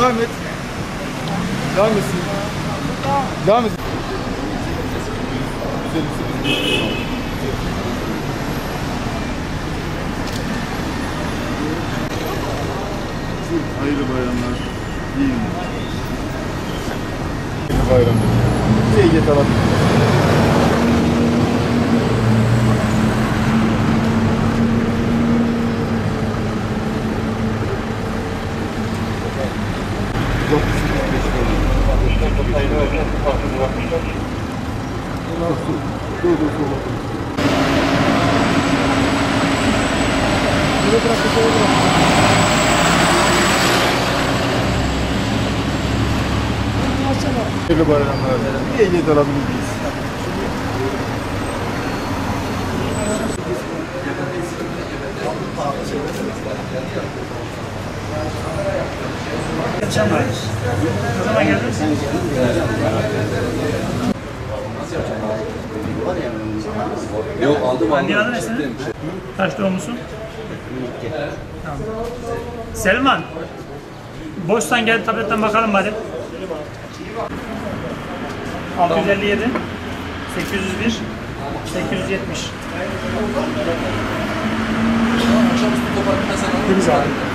devam et. Devam etsin. Devam etsin. Hayırlı bayramlar. İyi günler. Hayırlı bayramlar. İyi geceler. Hayırlı bayramlar. Bir ehliyet alabilir miyiz? Yok aldım anne. Adın ne senin? Kaç doğumlusun? Tamam. Selman, boşsan gel tabletten bakalım bari. 657, 801, 870. Akşamüstü toparlı mesela.